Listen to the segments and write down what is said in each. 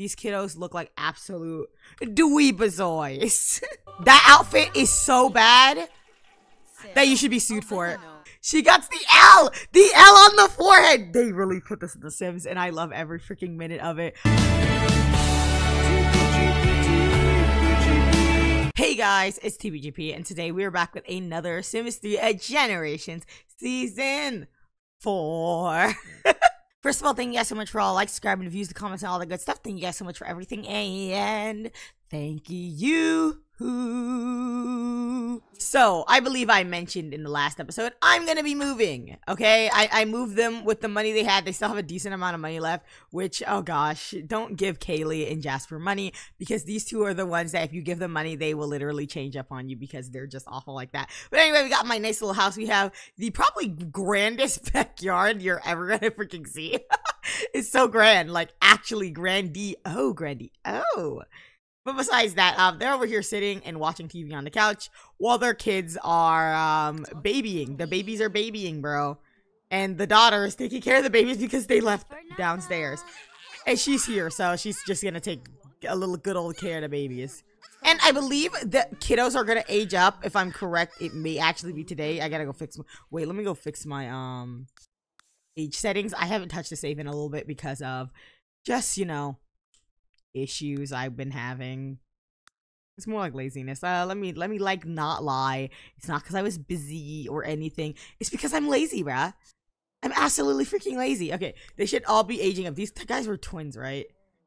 These kiddos look like absolute dweebazoids. That outfit is so bad that you should be sued for it. She got the L on the forehead. They really put this in The Sims, and I love every freaking minute of it. Hey guys, it's TBGP, and today we are back with another Sims 3 Generations Season 4. First of all, thank you guys so much for all the likes, subscribing, the views, the comments, and all that good stuff. Thank you guys so much for everything, and thank you. So, I believe I mentioned in the last episode, I'm gonna be moving, okay? I moved them with the money they had. They still have a decent amount of money left, which, oh gosh, don't give Kaylee and Jasper money, because these two are the ones that if you give them money, they will literally change up on you because they're just awful like that. But anyway, we got my nice little house. We have the probably grandest backyard you're ever gonna freaking see. It's so grand, like actually grandiose. But besides that, they're over here sitting and watching TV on the couch while their kids are babying. The babies are babying, bro. And the daughter is taking care of the babies because they left downstairs. And she's here, so she's just going to take a little good old care of the babies. And I believe the kiddos are going to age up. If I'm correct, it may actually be today. I got to go fix my... Wait, let me go fix my age settings. I haven't touched the save in a little bit because of just, you know... issues I've been having. It's more like laziness. Let me like not lie. It's not because I was busy or anything. It's because I'm lazy, bruh. I'm absolutely freaking lazy. Okay, they should all be aging up. These guys were twins, right?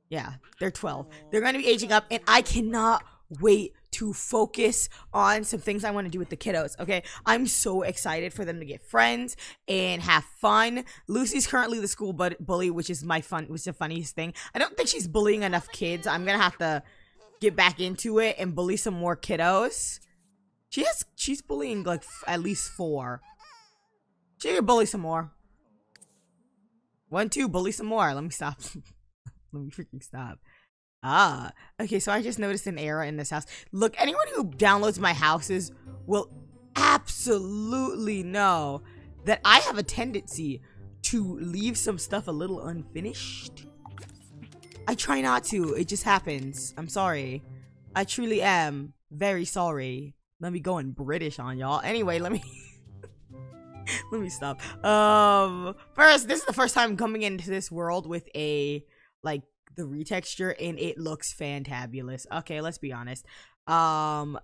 Yeah, they're 12. They're gonna be aging up, and I cannot wait to focus on some things I want to do with the kiddos, okay? I'm so excited for them to get friends and have fun. Lucy's currently the school bully, which is the funniest thing. I don't think she's bullying enough kids. I'm gonna have to get back into it and bully some more kiddos. She's bullying like at least 4. She could bully some more. 1, 2, bully some more. Let me stop. Let me freaking stop. Ah, okay, so I just noticed an error in this house. Look, anyone who downloads my houses will absolutely know that I have a tendency to leave some stuff a little unfinished. I try not to. It just happens. I'm sorry. I truly am very sorry. Let me go in British on y'all. Anyway, let me... let me stop. First, this is the first time coming into this world with a, like, the retexture, and it looks fantabulous. Okay, let's be honest.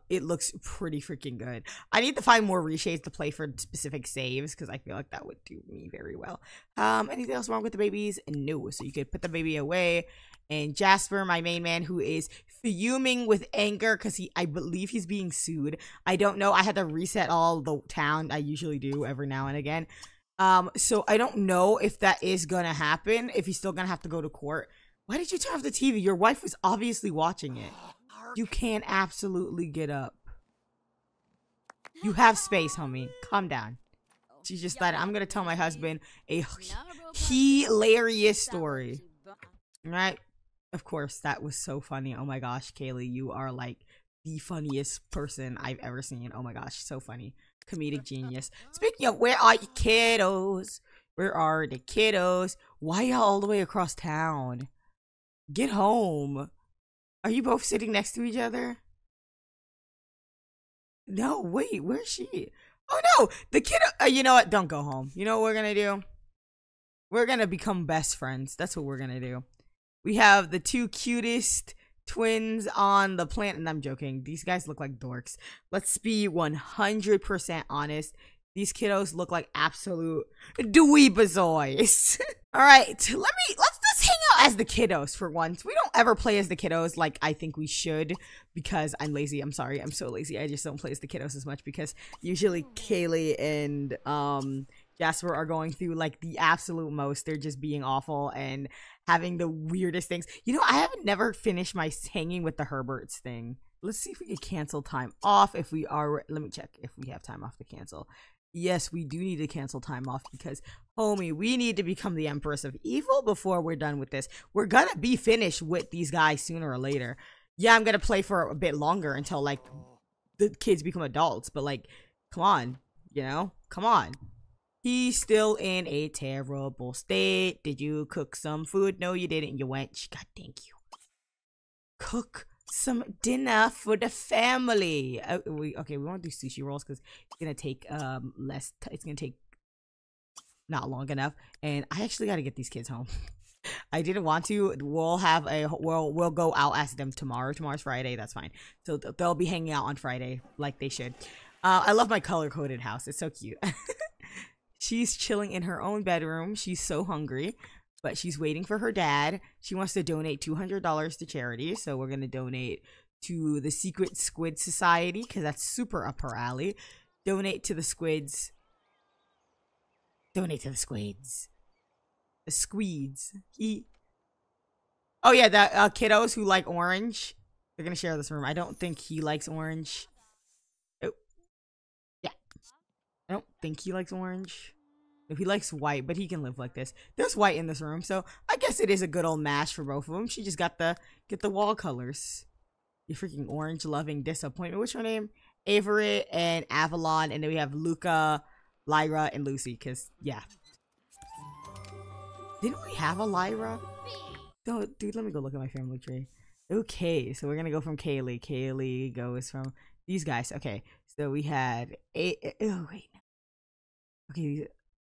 It looks pretty freaking good. I need to find more reshades to play for specific saves because I feel like that would do me very well. Anything else wrong with the babies? No. So you could put the baby away. And Jasper, my main man, who is fuming with anger because I believe he's being sued. I don't know. I had to reset all the town. I usually do every now and again. So I don't know if that is gonna happen. If he's still gonna have to go to court. Why did you turn off the TV? Your wife was obviously watching it. You can't absolutely get up. You have space, homie. Calm down. She just thought, I'm going to tell my husband a hilarious story. Right? Of course, that was so funny. Oh my gosh, Kaylee, you are like the funniest person I've ever seen. Oh my gosh, so funny. Comedic genius. Speaking of, where are you kiddos? Where are the kiddos? Why y'all all the way across town? Get home. Are you both sitting next to each other? No, wait, where's she? Oh no, the kid, you know what? Don't go home. You know what we're gonna do? We're gonna become best friends. That's what we're gonna do. We have the two cutest twins on the planet, and I'm joking. These guys look like dorks. Let's be 100% honest. These kiddos look like absolute dweebazoids. All right, let's just hang out as the kiddos for once. We don't ever play as the kiddos like I think we should because I'm lazy. I'm sorry, I'm so lazy. I just don't play as the kiddos as much because usually Kaylee and Jasper are going through like the absolute most. They're just being awful and having the weirdest things. You know, I haven't never finished my hanging with the Herberts thing. Let's see if we can cancel time off if we are. Let me check if we have time off to cancel. Yes, we do need to cancel time off because, homie, we need to become the Empress of Evil before we're done with this. We're gonna be finished with these guys sooner or later. Yeah, I'm gonna play for a bit longer until, like, the kids become adults. But, like, come on, you know? Come on. He's still in a terrible state. Did you cook some food? No, you didn't. You went. God, thank you. cook some dinner for the family. We want to do sushi rolls because it's gonna take not long enough, and I actually got to get these kids home. I didn't want to. We'll go out as them tomorrow. Tomorrow's Friday. That's fine. So they'll be hanging out on Friday like they should. I love my color-coded house. It's so cute. She's chilling in her own bedroom. She's so hungry, but she's waiting for her dad. She wants to donate $200 to charity, so we're gonna donate to the Secret Squid Society because that's super up her alley. Donate to the squids. Donate to the squids. The squeeds. Oh yeah, the kiddos who like orange. They're gonna share this room. I don't think he likes orange. Oh. Yeah. I don't think he likes orange. If he likes white, but he can live like this. There's white in this room, so I guess it is a good old mash for both of them. She just got the get the wall colors. You freaking orange loving disappointment. What's her name? Avery and Avalon, and then we have Luca, Lyra, and Lucy, because, yeah. Didn't we have a Lyra? No, dude, let me go look at my family tree. Okay, so we're gonna go from Kaylee. Kaylee goes from these guys. Okay, so we had okay,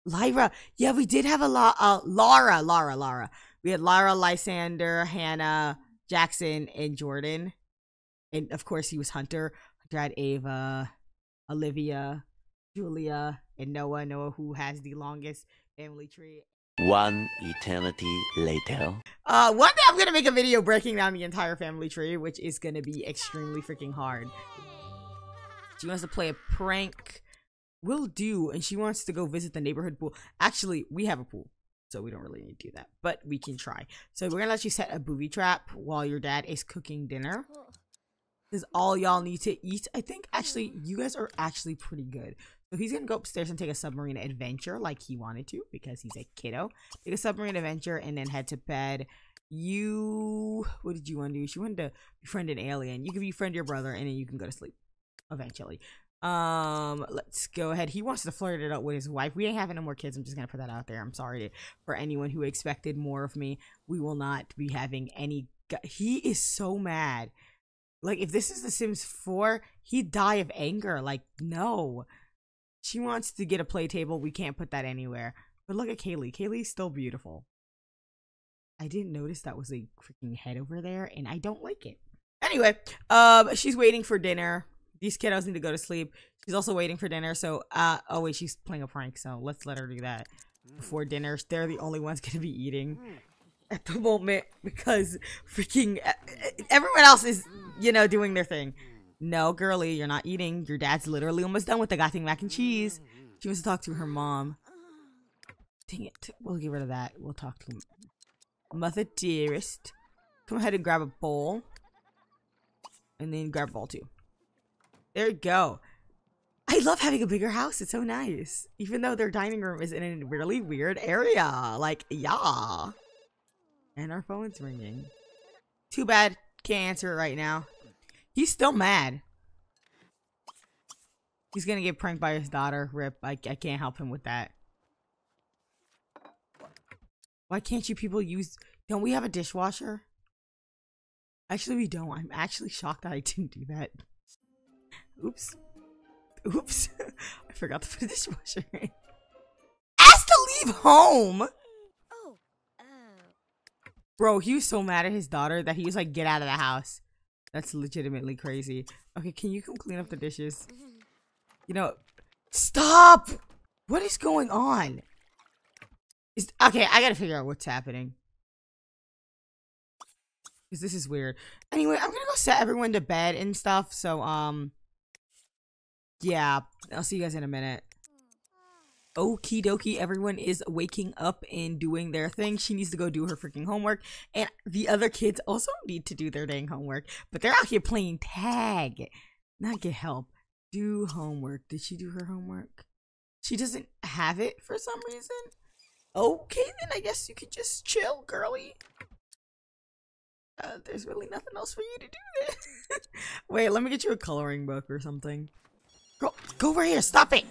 Lyra. Yeah, we did have a Lara. We had Lara, Lysander, Hannah, Jackson, and Jordan. And, of course, he was Hunter. Hunter had Ava, Olivia, Julia, and Noah. Noah, who has the longest family tree. One eternity later. One day I'm gonna make a video breaking down the entire family tree, which is gonna be extremely freaking hard. She wants to play a prank. Will do, and she wants to go visit the neighborhood pool. Actually, we have a pool, so we don't really need to do that, but we can try. So we're gonna let you set a booby trap while your dad is cooking dinner. This is all y'all need to eat. I think actually you guys are actually pretty good. So he's gonna go upstairs and take a submarine adventure like he wanted to because he's a kiddo. Take a submarine adventure and then head to bed. You, what did you want to do? She wanted to befriend an alien. You can befriend your brother and then you can go to sleep eventually. Let's go ahead. He wants to flirt it up with his wife. We ain't having no more kids. I'm just gonna put that out there. I'm sorry for anyone who expected more of me. We will not be having any. He is so mad. Like, if this is The Sims 4, he'd die of anger. Like, no. She wants to get a play table. We can't put that anywhere. But look at Kaylee. Kaylee's still beautiful. I didn't notice that was a freaking head over there, and I don't like it. Anyway, she's waiting for dinner. These kiddos need to go to sleep. She's also waiting for dinner, so oh wait, she's playing a prank, so let's let her do that before dinner. They're the only ones gonna be eating at the moment because freaking everyone else is, you know, doing their thing. No, girly, you're not eating. Your dad's literally almost done with the goddamn mac and cheese. She wants to talk to her mom. Dang it, we'll get rid of that. We'll talk to him. Mother dearest, come ahead and grab a bowl, and then grab a bowl too. There you go. I love having a bigger house. It's so nice. Even though their dining room is in a really weird area. Like, yeah. And our phone's ringing. Too bad. Can't answer it right now. He's still mad. He's gonna get pranked by his daughter. Rip. I can't help him with that. Why can't you people use... Don't we have a dishwasher? Actually, we don't. I'm actually shocked that I didn't do that. Oops. Oops. I forgot to put a dishwasher in. Asked to leave home! Oh. Bro, he was so mad at his daughter that he was like, get out of the house. That's legitimately crazy. Okay, can you come clean up the dishes? You know, stop! What is going on? Okay, I gotta figure out what's happening. Because this is weird. Anyway, I'm gonna go set everyone to bed and stuff, so, yeah, I'll see you guys in a minute. Okie dokie, everyone is waking up and doing their thing. She needs to go do her freaking homework. And the other kids also need to do their dang homework. But they're out here playing tag. Not get help. Do homework. Did she do her homework? She doesn't have it for some reason. Okay, then I guess you could just chill, girly. There's really nothing else for you to do then. Wait, let me get you a coloring book or something. Girl, go over here. Stop it.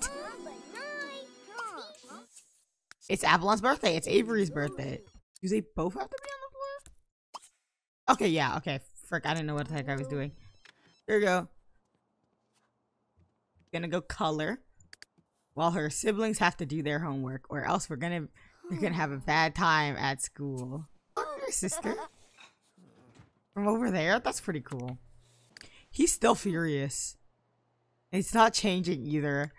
It's Avalon's birthday. It's Avery's birthday. Do they both have to be on the floor? Okay, yeah. Okay, Frick, I didn't know what the heck I was doing. Here we go. Gonna go color. While her siblings have to do their homework, or else they're gonna have a bad time at school. Oh, your sister. From over there? That's pretty cool. He's still furious. It's not changing either.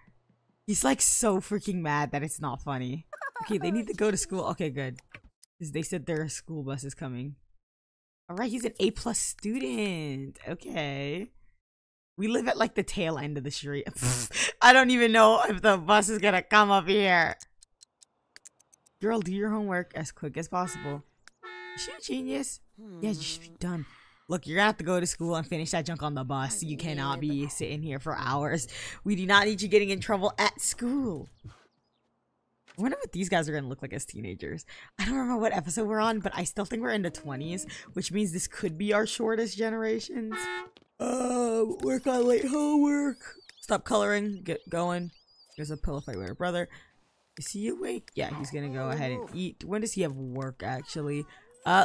He's like so freaking mad that it's not funny. Okay, they need to go to school. Okay, good. Because they said their school bus is coming. Alright, he's an A+ student. Okay. We live at like the tail end of the street. I don't even know if the bus is gonna come up here. Girl, do your homework as quick as possible. Is she a genius? Yeah, you should be done. Look, you're gonna have to go to school and finish that junk on the bus. You cannot be sitting here for hours. We do not need you getting in trouble at school. I wonder what these guys are gonna look like as teenagers. I don't remember what episode we're on, but I still think we're in the 20s, which means this could be our shortest generations. Work on late homework. Stop coloring. Get going. There's a pillow fight with her brother. Is he awake? Yeah, he's gonna go ahead and eat. When does he have work, actually?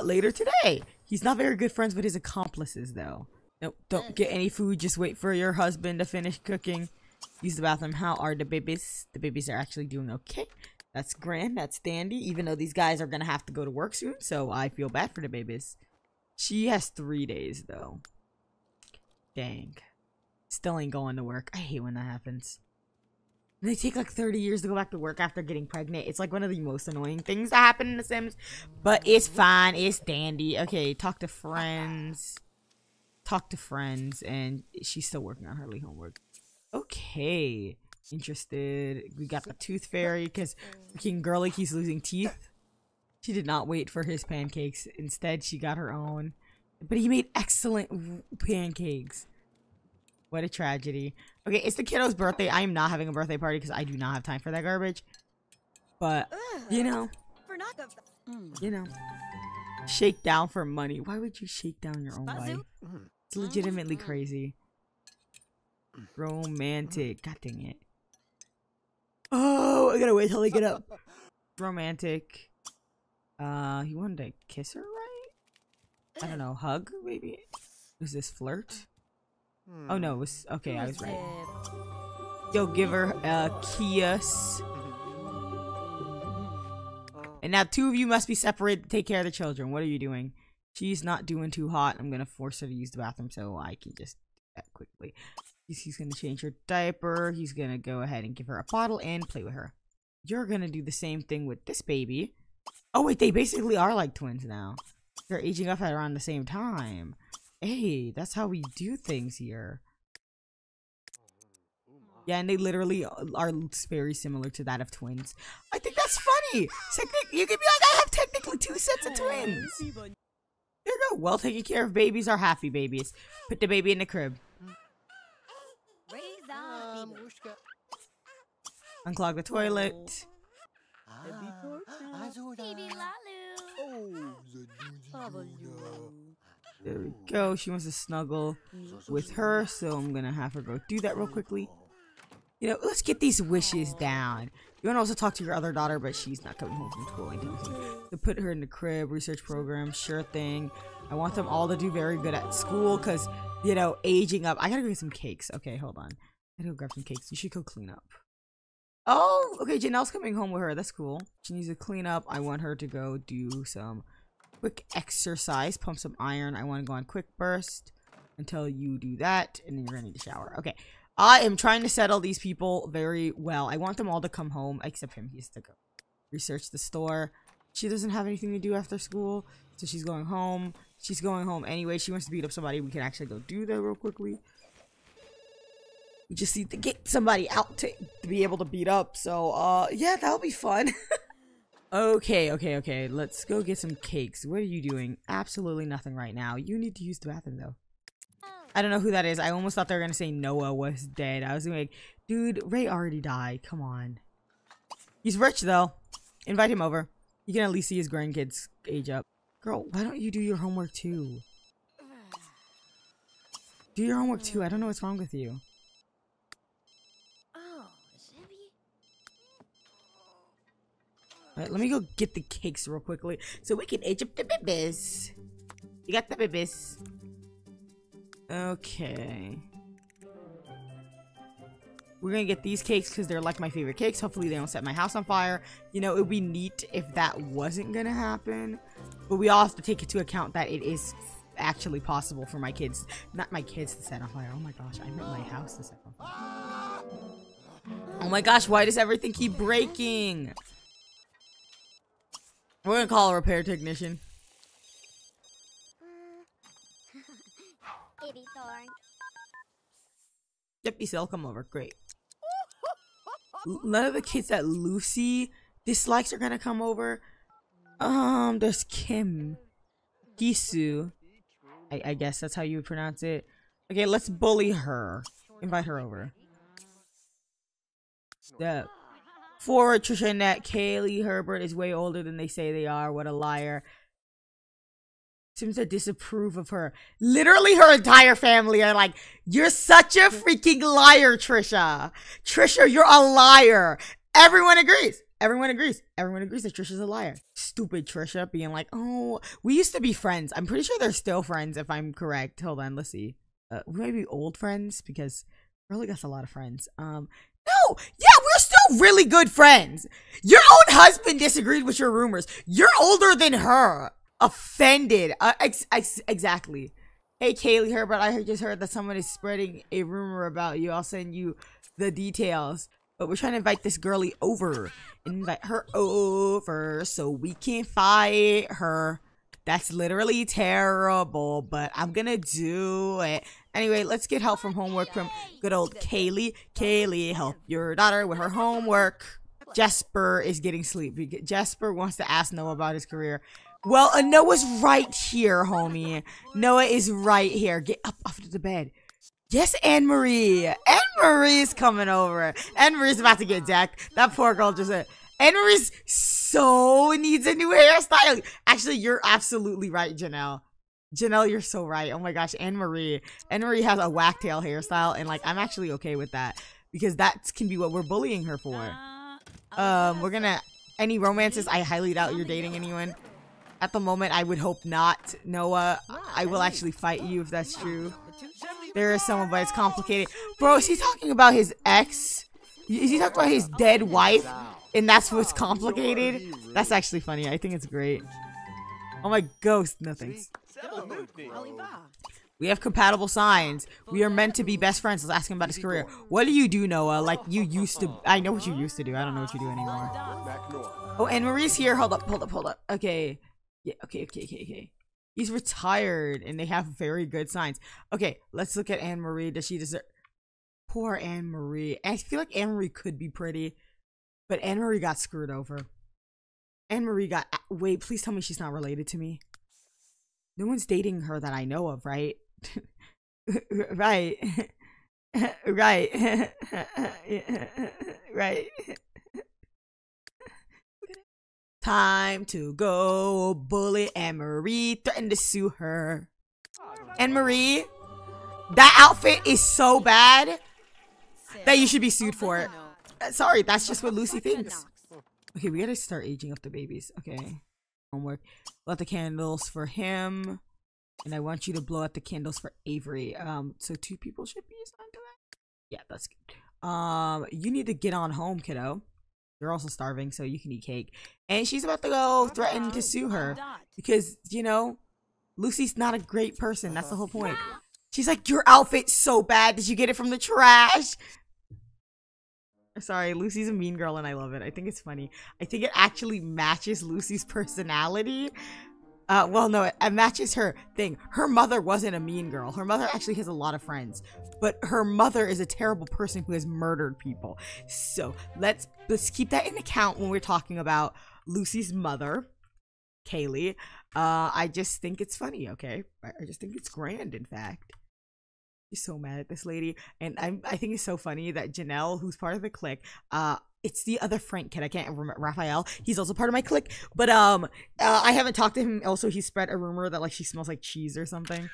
Later today. He's not very good friends with his accomplices, though. Nope, don't get any food. Just wait for your husband to finish cooking. Use the bathroom. How are the babies? The babies are actually doing okay. That's grand. That's dandy. Even though these guys are gonna have to go to work soon, so I feel bad for the babies. She has 3 days, though. Dang. Still ain't going to work. I hate when that happens. They take like 30 years to go back to work after getting pregnant. It's like one of the most annoying things that happen in The Sims. But it's fine. It's dandy. Okay, talk to friends. Talk to friends. And she's still working on her late homework. Okay. Interested. We got the tooth fairy because freaking girly keeps losing teeth. She did not wait for his pancakes. Instead, she got her own. But he made excellent pancakes. What a tragedy. Okay, it's the kiddo's birthday. I am not having a birthday party because I do not have time for that garbage. But, you know. You know. Shake down for money. Why would you shake down your own life? It's legitimately crazy. Romantic. God dang it. Oh, I gotta wait till they get up. Romantic. He wanted to kiss her, right? I don't know, hug, maybe? Was this flirt? Oh no, it was, okay, I was right. Yo, give her a kiss. And now two of you must be separated to take care of the children. What are you doing? She's not doing too hot. I'm gonna force her to use the bathroom so I can just do that quickly. He's gonna change her diaper. He's gonna go ahead and give her a bottle and play with her. You're gonna do the same thing with this baby. Oh wait, they basically are like twins now. They're aging up at around the same time. Hey, that's how we do things here. Yeah, and they literally are very similar to that of twins. I think that's funny. You could be like, I have technically two sets of twins. There you go. Well taken care of babies are happy babies. Put the baby in the crib. Unclog the toilet. There we go. She wants to snuggle with her, so I'm gonna have her go do that real quickly. You know, let's get these wishes down. You want to also talk to your other daughter, but she's not coming home from school. So put her in the crib, research program, sure thing. I want them all to do very good at school, because, you know, aging up. I gotta go get some cakes. Okay, hold on. I gotta go grab some cakes. You should go clean up. Oh, okay, Janelle's coming home with her. That's cool. She needs to clean up. I want her to go do some quick exercise, pump some iron. I want to go on quick burst until you do that, and then you're gonna need to shower. Okay, I am trying to settle these people very well. I want them all to come home except him. He has to go research the store. She doesn't have anything to do after school, so she's going home. She's going home anyway. She wants to beat up somebody. We can actually go do that real quickly. We just need to get somebody out to be able to beat up. So yeah, that'll be fun. Okay, okay, okay. Let's go get some cakes. What are you doing? Absolutely nothing right now. You need to use the bathroom, though. I don't know who that is. I almost thought they were going to say Noah was dead. I was gonna be like, dude, Ray already died. Come on. He's rich, though. Invite him over. You can at least see his grandkids age up. Girl, why don't you do your homework, too? Do your homework, too. I don't know what's wrong with you. Right, let me go get the cakes real quickly so we can age up the babies. You got the babies. Okay. We're gonna get these cakes because they're like my favorite cakes. Hopefully they don't set my house on fire. You know, it would be neat if that wasn't gonna happen. But we all have to take into account that it is actually possible for my kids, not my kids to set on fire. Oh my gosh, I meant my house to set on fire. Oh my gosh, why does everything keep breaking? We're gonna call a repair technician. Yep, Isel, come over. Great. None of the kids that Lucy dislikes are gonna come over. There's Kim. Gisu. I guess that's how you would pronounce it. Okay, let's bully her. Invite her over. Step forward, Trisha Net. Kaylee Herbert is way older than they say they are. What a liar. Sims that disapprove of her. Literally her entire family are like, you're such a freaking liar, Trisha. Trisha, you're a liar. Everyone agrees. Everyone agrees. Everyone agrees that Trisha's a liar. Stupid Trisha being like, oh, we used to be friends. I'm pretty sure they're still friends if I'm correct. Hold on, let's see. We might be old friends because really got a lot of friends. No, yeah, we're still really good friends. Your own husband disagreed with your rumors. You're older than her. Offended. Exactly. Hey, Kaylee Herbert, I just heard that someone is spreading a rumor about you. I'll send you the details. But we're trying to invite this girly over. Invite her over so we can fight her. That's literally terrible, but I'm gonna do it. Anyway, let's get help from homework from good old Kaylee. Kaylee, help your daughter with her homework. Jesper is getting sleepy. Jesper wants to ask Noah about his career. Well, Noah's right here, homie. Noah is right here. Get up off the bed. Yes, Anne-Marie. Anne-Marie's coming over. Anne-Marie's about to get decked. That poor girl just said, Anne-Marie's so needs a new hairstyle. Actually, you're absolutely right, Janelle. Janelle, you're so right. Oh my gosh, Anne-Marie. Anne-Marie has a whacktail hairstyle, and like, I'm actually okay with that because that can be what we're bullying her for. We're gonna, any romances, I highly doubt you're dating anyone. At the moment, I would hope not, Noah. I will actually fight you if that's true. There is someone, but it's complicated. Bro, is he talking about his ex? Is he talking about his dead wife? And that's what's complicated? That's actually funny. I think it's great. Oh my ghost, no thanks. We have compatible signs. We are meant to be best friends. Let's ask him about his career. What do you do, Noah? Like, you used to... I know what you used to do. I don't know what you do anymore. Oh, and Anne-Marie's here. Hold up, hold up, hold up. Okay. Yeah, okay. He's retired, and they have very good signs. Okay, let's look at Anne-Marie. Does she deserve... Poor Anne-Marie. I feel like Anne-Marie could be pretty, but Anne-Marie got screwed over. Anne-Marie got... Wait, please tell me she's not related to me. No one's dating her that I know of, right? Right. Right. Right. Time to go bully Anne-Marie. Threatened to sue her. Anne-Marie, that outfit is so bad that you should be sued for it. Sorry, that's just what Lucy thinks. Okay, we gotta start aging up the babies. Okay, homework. Blow out the candles for him, and I want you to blow out the candles for Avery. So two people should be assigned to that. Yeah, that's good. You need to get on home, kiddo. You're also starving, so you can eat cake. And she's about to go threaten to sue her. Because, you know, Lucy's not a great person. That's the whole point. She's like, your outfit's so bad. Did you get it from the trash? Sorry, Lucy's a mean girl and I love it. I think it's funny. I think it actually matches Lucy's personality. Well, no, it matches her thing. Her mother wasn't a mean girl. Her mother actually has a lot of friends, but her mother is a terrible person who has murdered people. So let's keep that in account when we're talking about Lucy's mother, Kaylee. I just think it's funny, okay? I just think it's grand, in fact. She's so mad at this lady, and I think it's so funny that Janelle, who's part of the clique, it's the other Frank kid. I can't remember. Raphael. He's also part of my clique. But, I haven't talked to him. Also, he spread a rumor that, like, she smells like cheese or something.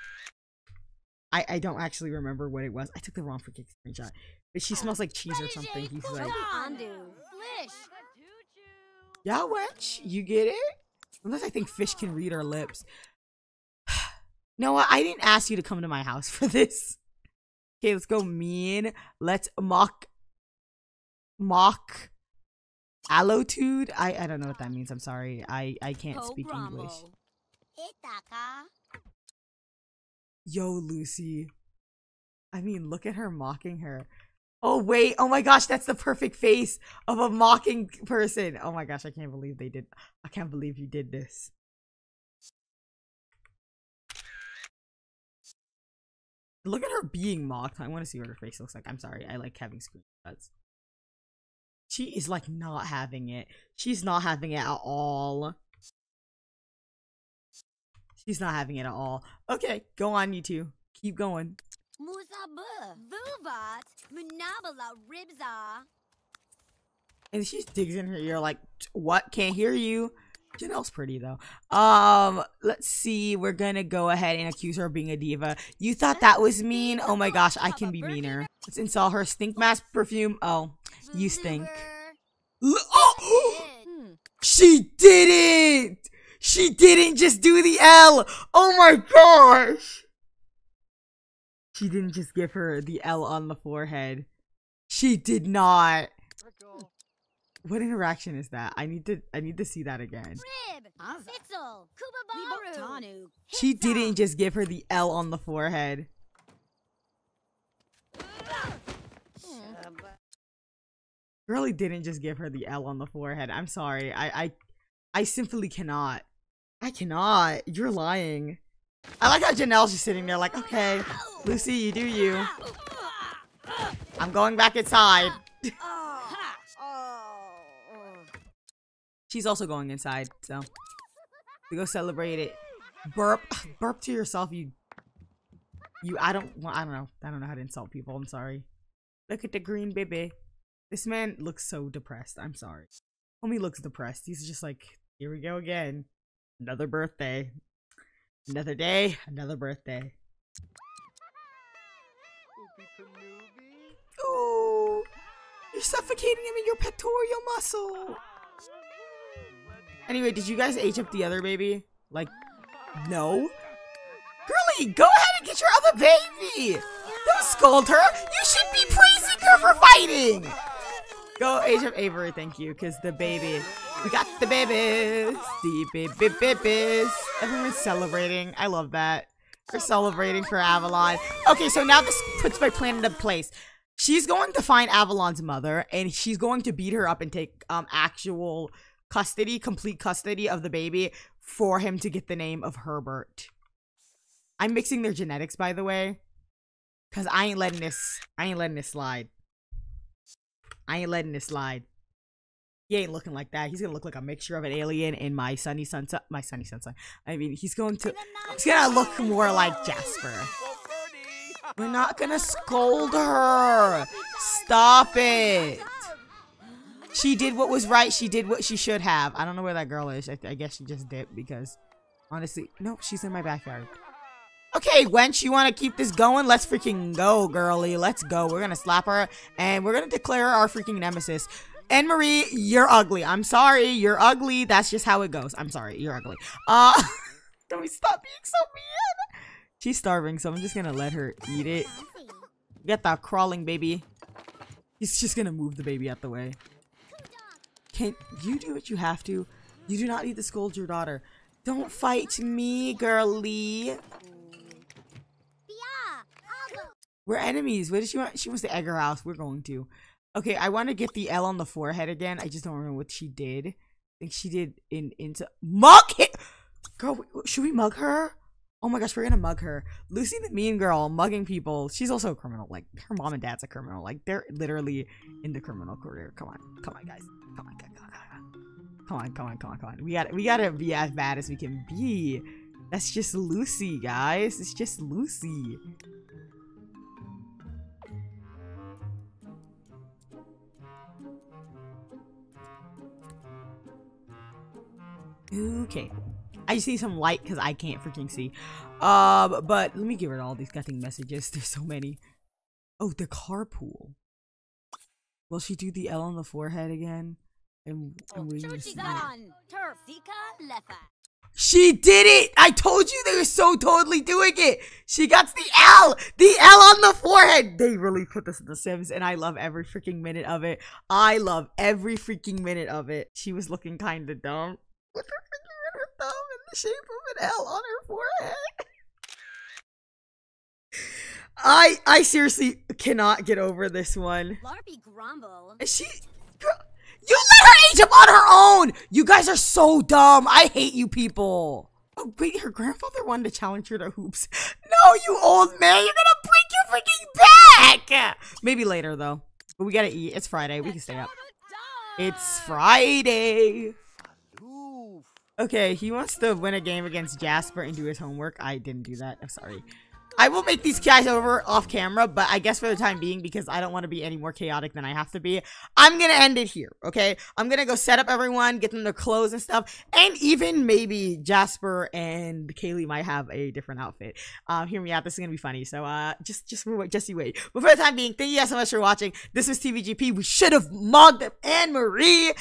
I don't actually remember what it was. I took the wrong freaking screenshot. But she smells like cheese or something. He's like... Yeah, wench. You get it? Unless I think fish can read our lips. Noah, I didn't ask you to come to my house for this. Okay, let's go mean. Let's mock allotude. I don't know what that means. I'm sorry. I can't speak English. Yo, Lucy. I mean, look at her mocking her. Oh, wait. Oh, my gosh. That's the perfect face of a mocking person. Oh, my gosh. I can't believe they did. I can't believe you did this. Look at her being mocked. I want to see what her face looks like. I'm sorry. I like having screenshots. She is like not having it. She's not having it at all. She's not having it at all. Okay. Go on, you two. Keep going. And she digs in her ear like, what? Can't hear you. Janelle's pretty though. Let's see. We're gonna go ahead and accuse her of being a diva. You thought that was mean? Oh my gosh, I can be meaner. Let's install her stink mask perfume. Oh, you stink. Oh, she didn't. She didn't just do the L. Oh my gosh. She didn't just give her the L on the forehead. She did not. What interaction is that? I need to see that again. She didn't just give her the L on the forehead. Girlie didn't just give her the L on the forehead. I'm sorry. I simply cannot. I cannot. You're lying. I like how Janelle's just sitting there like, okay, Lucy, you do you. I'm going back inside. She's also going inside, so we go celebrate it. Burp to yourself, you. I don't know how to insult people. I'm sorry. Look at the green baby. This man looks so depressed. I'm sorry. Homie looks depressed. He's just like, here we go again. Another birthday. Another day, another birthday. Ooh, you're suffocating him in your pectoral muscle. Anyway, did you guys age up the other baby? Like, no? Girlie, go ahead and get your other baby! Don't scold her! You should be praising her for fighting! Go age up Avery, thank you, because the baby. We got the babies! The baby babies! Everyone's celebrating. I love that. We're celebrating for Avalon. Okay, so now this puts my plan into place. She's going to find Avalon's mother, and she's going to beat her up and take actual custody, complete custody of the baby for him to get the name of Herbert. I'm mixing their genetics, by the way, because I ain't letting this slide. I ain't letting this slide. He ain't looking like that. He's gonna look like a mixture of an alien and my sunny sunset. I mean, he's gonna look more like Jasper. We're not gonna scold her. Stop it. She did what was right. She did what she should have. I don't know where that girl is. I guess she just dipped because, honestly, no, she's in my backyard. Okay, wench, you want to keep this going? Let's freaking go, Girlie. Let's go. We're going to slap her, and we're going to declare our freaking nemesis. Anne-Marie, you're ugly. I'm sorry. You're ugly. That's just how it goes. I'm sorry. You're ugly. Don't stop being so mean. She's starving, so I'm just going to let her eat it. Get that crawling baby. He's just going to move the baby out the way. Can you do what you have to? You do not need to scold your daughter. Don't fight me, Girlie. We're enemies. What does she want? She wants to egg her house. We're going to. Okay, I want to get the L on the forehead again. I just don't remember what she did. I think she did into mug him. Girl, should we mug her? Oh my gosh, we're gonna mug her. Lucy the mean girl, mugging people. She's also a criminal. Like, her mom and dad's a criminal. Like, they're literally in the criminal career. Come on, come on, guys. Come on, come on, come on, come on, come on, come on. We gotta be as bad as we can be. That's just Lucy, guys. It's just Lucy. Okay, I see some light because I can't freaking see. But let me give her all these goddamn messages. There's so many. Oh, the carpool. Will she do the L on the forehead again? And we She did it! I told you they were so totally doing it! She got the L! The L on the forehead! They really put this in The Sims, and I love every freaking minute of it. I love every freaking minute of it. She was looking kind of dumb with her finger and her thumb in the shape of an L on her forehead. I seriously cannot get over this one. Larpy Grumble. You let her age up on her own! You guys are so dumb. I hate you people. Oh, wait, her grandfather wanted to challenge her to hoops. No, you old man. You're gonna break your freaking back! Maybe later, though. But we gotta eat. It's Friday. We can stay up. It's Friday. Okay, he wants to win a game against Jasper and do his homework. I didn't do that. I'm sorry. I will make these guys over off camera, but I guess for the time being, because I don't want to be any more chaotic than I have to be, I'm going to end it here, okay? I'm going to go set up everyone, get them their clothes and stuff, and even maybe Jasper and Kaylee might have a different outfit. Hear me out, this is going to be funny, so just you wait. But for the time being, thank you guys so much for watching. This was TBGP. We should have mogged up Anne-Marie.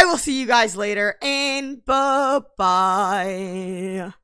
I will see you guys later, and bye-bye.